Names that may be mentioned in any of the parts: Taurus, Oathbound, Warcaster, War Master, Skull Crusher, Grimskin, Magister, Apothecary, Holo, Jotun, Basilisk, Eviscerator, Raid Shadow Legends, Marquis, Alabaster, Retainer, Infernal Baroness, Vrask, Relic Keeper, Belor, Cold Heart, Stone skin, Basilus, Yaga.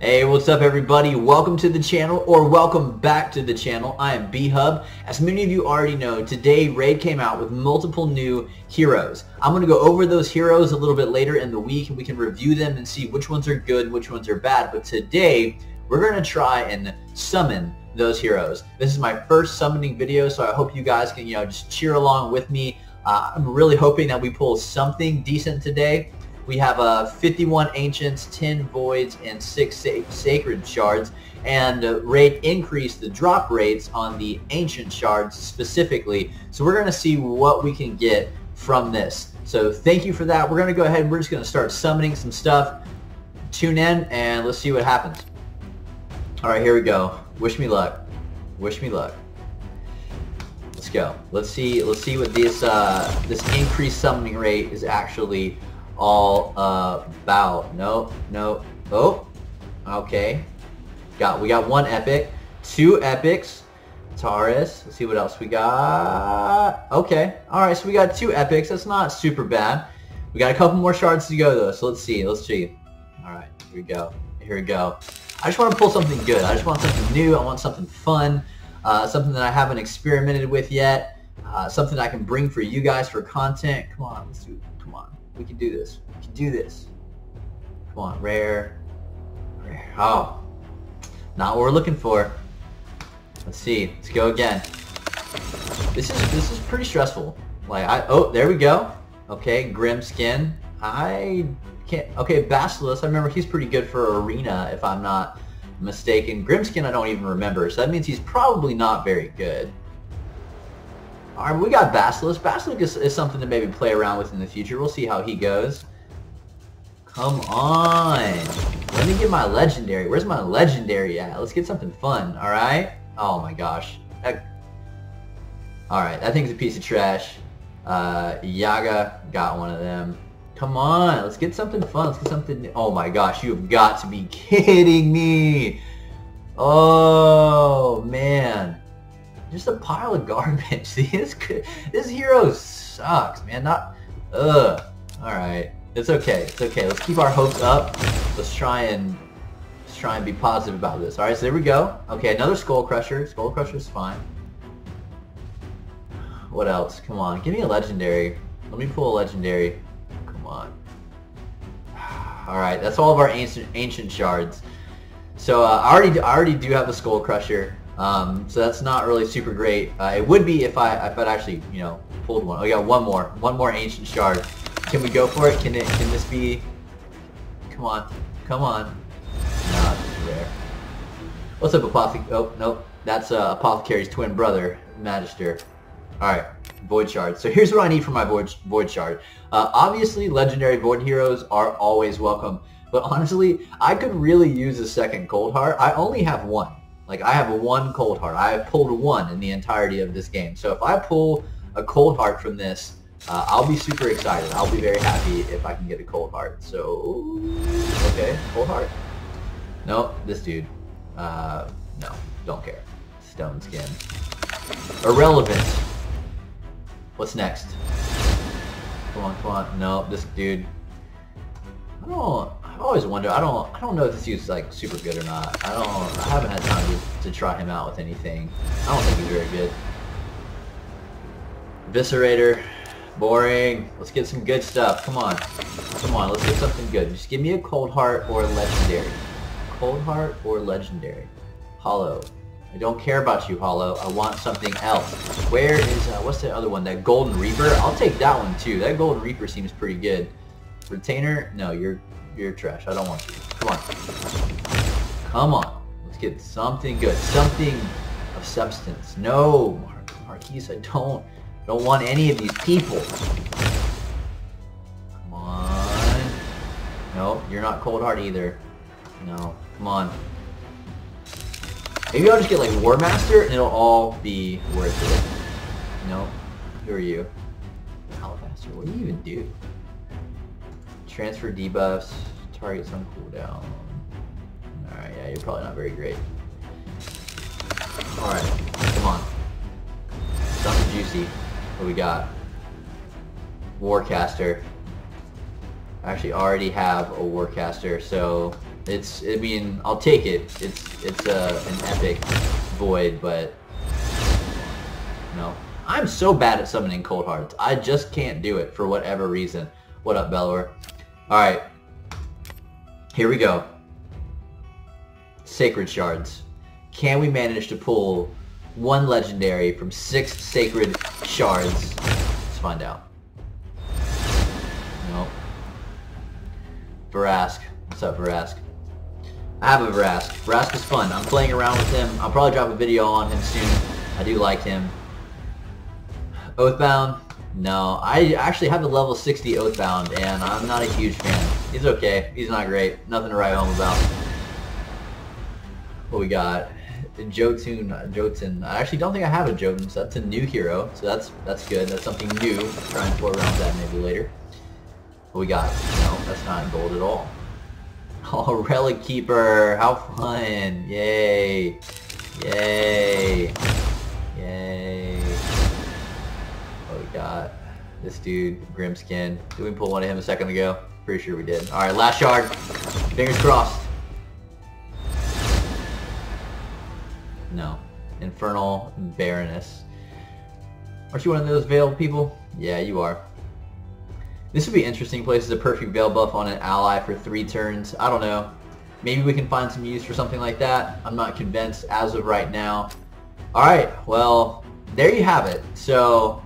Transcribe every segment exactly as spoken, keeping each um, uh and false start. Hey, what's up everybody? Welcome to the channel, or welcome back to the channel. I am B-Hub. As many of you already know, today Raid came out with multiple new heroes. I'm going to go over those heroes a little bit later in the week, and we can review them and see which ones are good and which ones are bad. But today, we're going to try and summon those heroes. This is my first summoning video, so I hope you guys can, you know, just cheer along with me. Uh, I'm really hoping that we pull something decent today. We have uh, fifty-one Ancients, ten Voids, and six sac Sacred Shards, and uh, Raid increased the drop rates on the Ancient Shards specifically, so we're going to see what we can get from this. So thank you for that. We're going to go ahead and we're just going to start summoning some stuff. Tune in and let's see what happens. Alright, here we go. Wish me luck. Wish me luck. Let's go. Let's see, let's see what this, uh, this increased summoning rate is actually all about. No, no. Oh, okay. Got we got one epic, two epics. Taurus. Let's see what else we got. Okay. All right. So we got two epics. That's not super bad. We got a couple more shards to go though. So let's see. Let's see. All right. Here we go. Here we go. I just want to pull something good. I just want something new. I want something fun. Uh, something that I haven't experimented with yet. Uh, something that I can bring for you guys for content. Come on. Let's do. Come on. We can do this. We can do this. Come on, rare. Rare. Oh. Not what we're looking for. Let's see. Let's go again. This is this is pretty stressful. Like I oh, there we go. Okay, Grimskin. I can't okay, Basilus, I remember he's pretty good for arena if I'm not mistaken. Grimskin I don't even remember, so that means he's probably not very good. All right, we got Basilisk. Basilisk is, is something to maybe play around with in the future. We'll see how he goes. Come on. Let me get my legendary. Where's my legendary at? Let's get something fun, all right? Oh, my gosh. That... All right, that thing's a piece of trash. Uh, Yaga got one of them. Come on. Let's get something fun. Let's get something new. Oh, my gosh. You have got to be kidding me. Oh, man. Just a pile of garbage. See, this, this hero sucks, man. Not, ugh. Alright. It's okay. It's okay. Let's keep our hopes up. Let's try and, let's try and be positive about this. Alright, so there we go. Okay, another Skull Crusher. Skull Crusher's fine. What else? Come on. Give me a legendary. Let me pull a legendary. Come on. Alright, that's all of our ancient, ancient shards. So, uh, I already, I already do have a Skull Crusher. Um, so that's not really super great. Uh, it would be if I if I'd actually you know pulled one. I got one more, one more ancient shard. Can we go for it? Can it? Can this be? Come on, come on. Nah, there. What's up, Apothecary? Oh nope, that's uh, Apothecary's twin brother, Magister. All right, Void Shard. So here's what I need for my Void Void Shard. Uh, obviously, legendary Void heroes are always welcome, but honestly, I could really use a second Cold Heart. I only have one. Like, I have one Cold Heart. I have pulled one in the entirety of this game. So if I pull a Cold Heart from this, uh, I'll be super excited. I'll be very happy if I can get a Cold Heart. So, okay, Cold Heart. Nope, this dude. Uh, no, don't care. Stone skin. Irrelevant. What's next? Come on, come on. No, this dude. I don't... I always wonder. I don't. I don't know if this dude's like super good or not. I don't. I haven't had time to, to try him out with anything. I don't think he's very good. Eviscerator, boring. Let's get some good stuff. Come on, come on. Let's get something good. Just give me a Cold Heart or a legendary. Cold Heart or legendary. Holo. I don't care about you, Holo. I want something else. Where is? Uh, what's the other one? That Golden Reaper. I'll take that one too. That Golden Reaper seems pretty good. Retainer. No, you're. You're trash. I don't want you. Come on. Come on. Let's get something good. Something of substance. No, Mar Marquis, I don't. Don't want any of these people. Come on. No, you're not Cold Heart either. No. Come on. Maybe I'll just get like War Master and it'll all be worth it. No. Who are you? Alabaster. What do you even do? Transfer debuffs, targets on cooldown. Alright, yeah, you're probably not very great. Alright, come on. Something juicy. What do we got? Warcaster. I actually already have a Warcaster, so It's, I mean, I'll take it. It's, it's uh, an epic void, but no. I'm so bad at summoning Cold Hearts. I just can't do it for whatever reason. What up, Belor? Alright. Here we go. Sacred Shards. Can we manage to pull one legendary from six Sacred Shards? Let's find out. Nope. Vrask. What's up, Vrask? I have a Vrask. Vrask is fun. I'm playing around with him. I'll probably drop a video on him soon. I do like him. Oathbound? No. I actually have a level sixty Oathbound, and I'm not a huge fan. He's okay. He's not great. Nothing to write home about. What we got? Jotun. Jotun. I actually don't think I have a Jotun, so that's a new hero. So that's that's good. That's something new. I'll try and play around with that maybe later. What we got? No, that's not gold at all. Oh, Relic Keeper. How fun. Yay. Yay. Yay. What we got? This dude, Grimskin. Did we pull one of him a second ago? Pretty sure we did. Alright, last shard. Fingers crossed. No. Infernal Baroness. Aren't you one of those veiled people? Yeah, you are. This would be an interesting place as a perfect veil buff on an ally for three turns. I don't know. Maybe we can find some use for something like that. I'm not convinced as of right now. Alright, well, there you have it. So,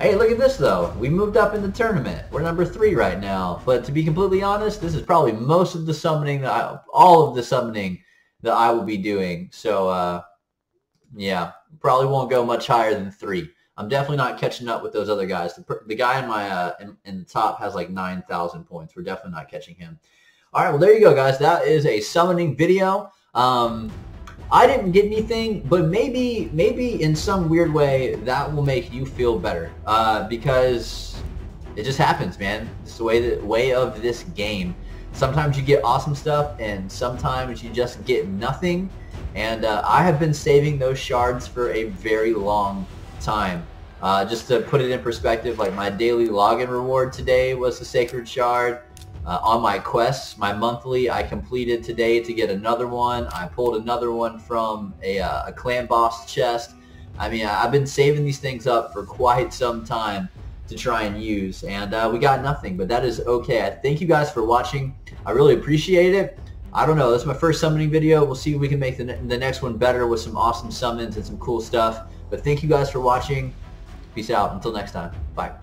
hey, look at this though. We moved up in the tournament. We're number three right now. But to be completely honest, this is probably most of the summoning, that I, all of the summoning that I will be doing. So, uh, yeah, probably won't go much higher than three. I'm definitely not catching up with those other guys. The, the guy in my uh, in, in the top has like nine thousand points. We're definitely not catching him. All right, well, there you go, guys. That is a summoning video. Um, I didn't get anything, but maybe maybe in some weird way that will make you feel better uh, because it just happens, man. It's the way, the way of this game. Sometimes you get awesome stuff, and sometimes you just get nothing. And uh, I have been saving those shards for a very long time. time. Uh, just to put it in perspective, like my daily login reward today was the Sacred Shard. Uh, on my quests, my monthly, I completed today to get another one. I pulled another one from a, uh, a clan boss chest. I mean, I've been saving these things up for quite some time to try and use, and uh, we got nothing, but that is okay. I thank you guys for watching. I really appreciate it. I don't know, this is my first summoning video. We'll see if we can make the, ne the next one better with some awesome summons and some cool stuff. But thank you guys for watching. Peace out. Until next time. Bye.